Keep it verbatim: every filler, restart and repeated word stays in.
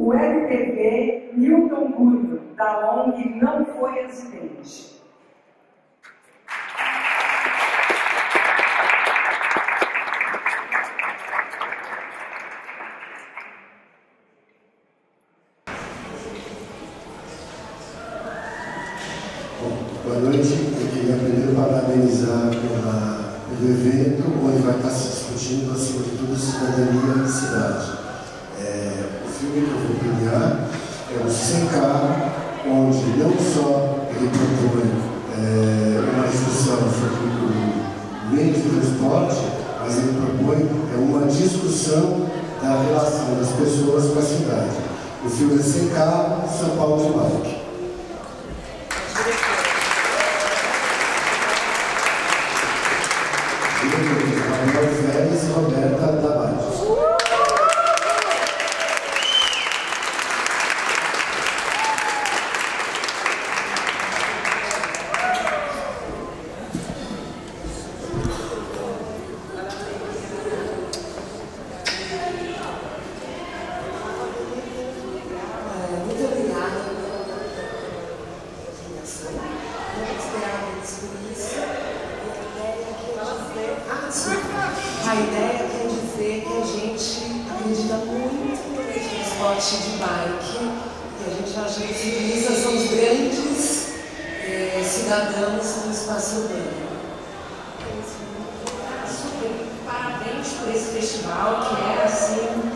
O L P V Milton Gulho, da ONG Não Foi Acidente. Boa noite, eu queria primeiro parabenizar pela, pelo evento, onde vai estar se discutindo, acima de tudo, cidadania e cidade. É, o filme que eu vou premiar é o C K, onde não só ele propõe é, uma discussão sobre o meio de transporte, mas ele propõe é, uma discussão da relação das pessoas com a cidade. O filme é C K, São Paulo de Bike. Roberta Tavares. Muito obrigada pela apresentação. Não esperava descobrir isso. A ideia quer dizer que a gente acredita muito no transporte de bike, que a gente acha que os ciclistas são os grandes eh, cidadãos no espaço urbano. Parabéns por esse festival, que é assim